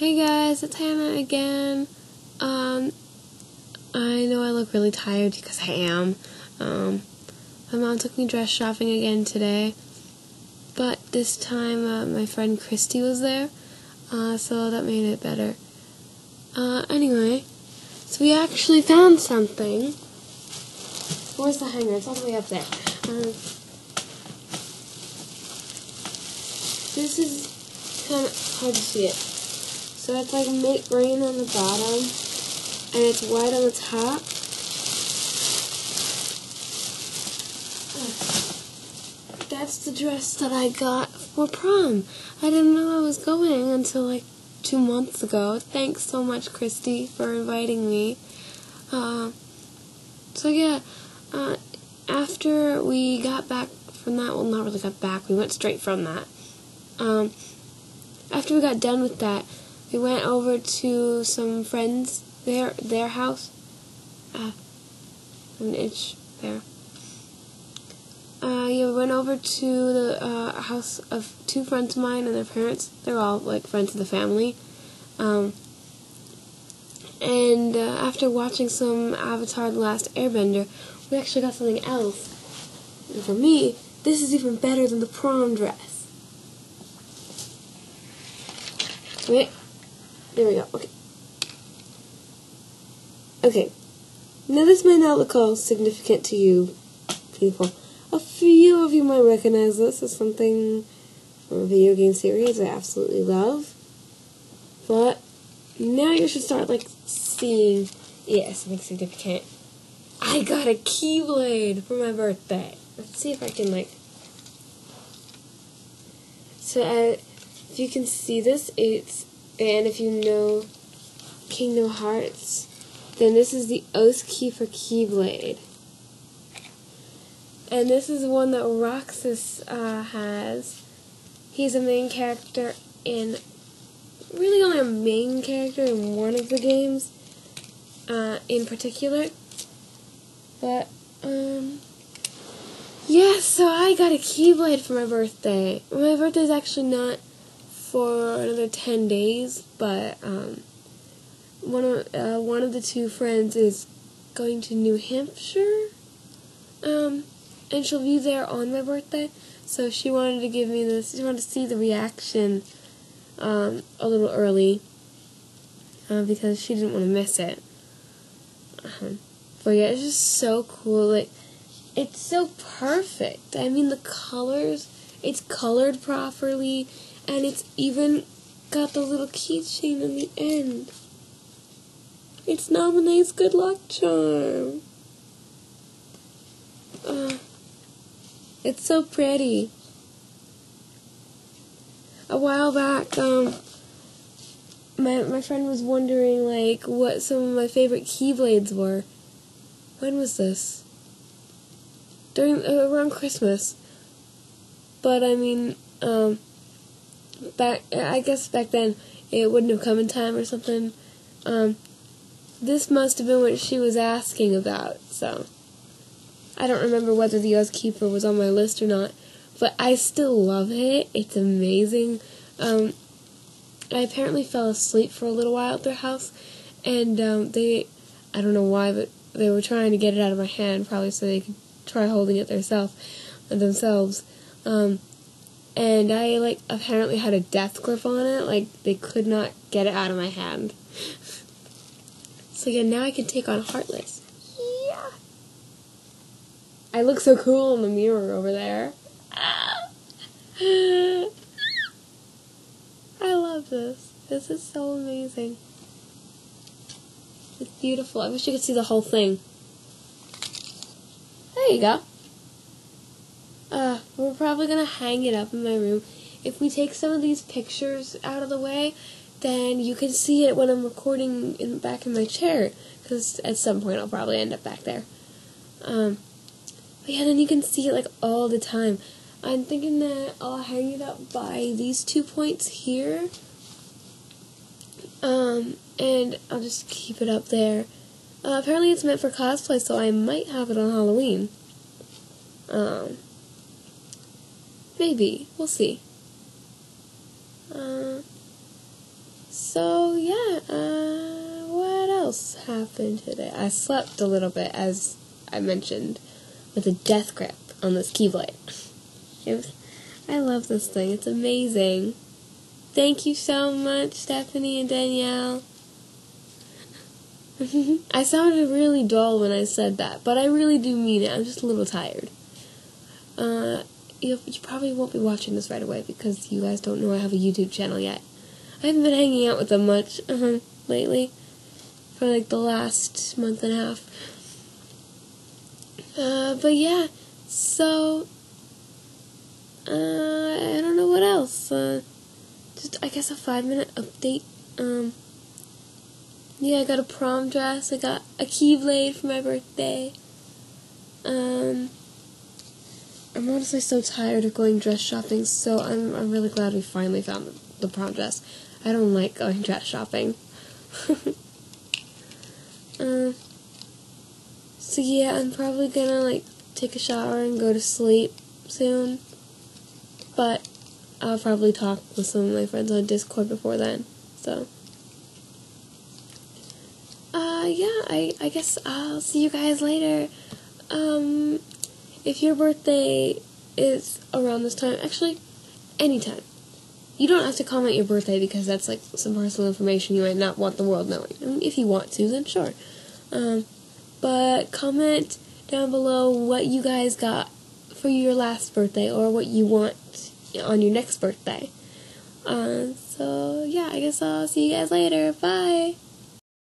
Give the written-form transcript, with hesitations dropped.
Hey guys, it's Hannah again. I know I look really tired because I am. My mom took me dress shopping again today, but this time my friend Christy was there, so that made it better. Anyway, so we actually found something. Where's the hanger? It's all the way up there. This is kind of hard to see it. So it's like mint green on the bottom, and it's white on the top. That's the dress that I got for prom. I didn't know I was going until like 2 months ago. Thanks so much, Christy, for inviting me. So yeah, after we got back from that, well, not really got back, we went straight from that. After we got done with that, we went over to some friends, their house. An itch there. Yeah, we went over to the house of two friends of mine and their parents. They're all like friends of the family. And after watching some Avatar The Last Airbender, we actually got something else. And for me, this is even better than the prom dress. Wait. There we go, okay. Okay, now this may not look all significant to you people. A few of you might recognize this as something from a video game series I absolutely love. But now you should start, like, seeing, yeah, something significant. I got a Keyblade for my birthday. Let's see if I can, like... So, if you can see this, it's... And if you know Kingdom Hearts, then this is the Oath Key for Keyblade. And this is one that Roxas has. He's a main character in, really only a main character in one of the games in particular. But, yeah, so I got a Keyblade for my birthday. My birthday's actually not for another 10 days, but one of the two friends is going to New Hampshire, and she'll be there on my birthday. So she wanted to give me this. She wanted to see the reaction a little early because she didn't want to miss it. But yeah, it's just so cool. Like, it's so perfect. I mean, the colors. It's colored properly. And it's even got the little keychain in the end. It's Naminé's good luck charm. It's so pretty. A while back, my friend was wondering, like, what some of my favorite Keyblades were. When was this? During around Christmas. But I mean, I guess back then it wouldn't have come in time or something. This must have been what she was asking about, so I don't remember whether the Oath Keeper was on my list or not, but I still love it. It's amazing. I apparently fell asleep for a little while at their house, and I don't know why, but they were trying to get it out of my hand, probably so they could try holding it themselves. And I, like, apparently had a death grip on it. Like, they could not get it out of my hand. So, yeah, now I can take on Heartless. Yeah! I look so cool in the mirror over there. I love this. This is so amazing. It's beautiful. I wish you could see the whole thing. There you go. We're probably going to hang it up in my room. If we take some of these pictures out of the way, then you can see it when I'm recording back in my chair, because at some point I'll probably end up back there. But yeah, then you can see it, like, all the time. I'm thinking that I'll hang it up by these 2 points here. And I'll just keep it up there. Apparently it's meant for cosplay, so I might have it on Halloween. Maybe. We'll see. So else happened today? I slept a little bit, as I mentioned, with a death grip on this Keyblade. I love this thing. It's amazing. Thank you so much, Stephanie and Danielle. I sounded really dull when I said that, but I really do mean it. I'm just a little tired. You probably won't be watching this right away because you guys don't know I have a YouTube channel yet. I haven't been hanging out with them much lately, for like the last month and a half. But yeah, so I don't know what else. Just I guess a 5-minute update. Yeah, I got a prom dress, I got a Keyblade for my birthday. I'm honestly so tired of going dress shopping, so I'm really glad we finally found the prom dress. I don't like going dress shopping. So yeah, I'm probably gonna like take a shower and go to sleep soon. But I'll probably talk with some of my friends on Discord before then, so. Yeah, I guess I'll see you guys later. If your birthday is around this time, actually, anytime. You don't have to comment your birthday because that's, like, some personal information you might not want the world knowing. I mean, if you want to, then sure. But comment down below what you guys got for your last birthday or what you want on your next birthday. So, yeah, I guess I'll see you guys later. Bye!